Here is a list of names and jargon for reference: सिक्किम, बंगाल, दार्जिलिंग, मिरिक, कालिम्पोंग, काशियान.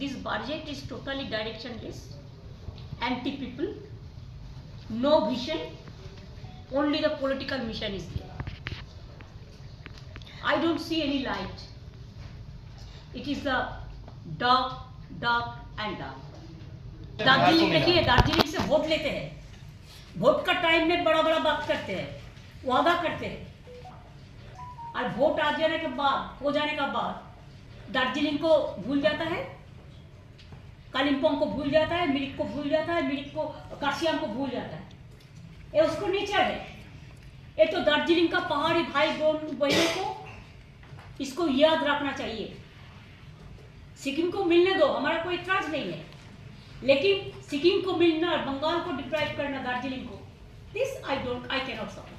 This budget is totally directionless, anti-people, no vision, only the political mission is there. I don't see any light. It is a dark, dark and dark. दार्जिलिंग देखिए, दार्जिलिंग से vote लेते हैं, vote का time में बड़ा बड़ा बात करते हैं, वादा करते हैं, और वोट आ जाने के बाद, हो जाने का बाद दार्जिलिंग को भूल जाता है, कालिम्पोंग को भूल जाता है, मिरिक को भूल जाता है, मिरिक को काशियान को भूल जाता है। ये उसको नेचर है, ये तो दार्जिलिंग का पहाड़ी भाई बहनों को इसको याद रखना चाहिए। सिक्किम को मिलने दो, हमारा कोई इतराज नहीं है, लेकिन सिक्किम को मिलना, बंगाल को डिप्राइव करना दार्जिलिंग को, दिस आई कैनॉट सपोर्ट।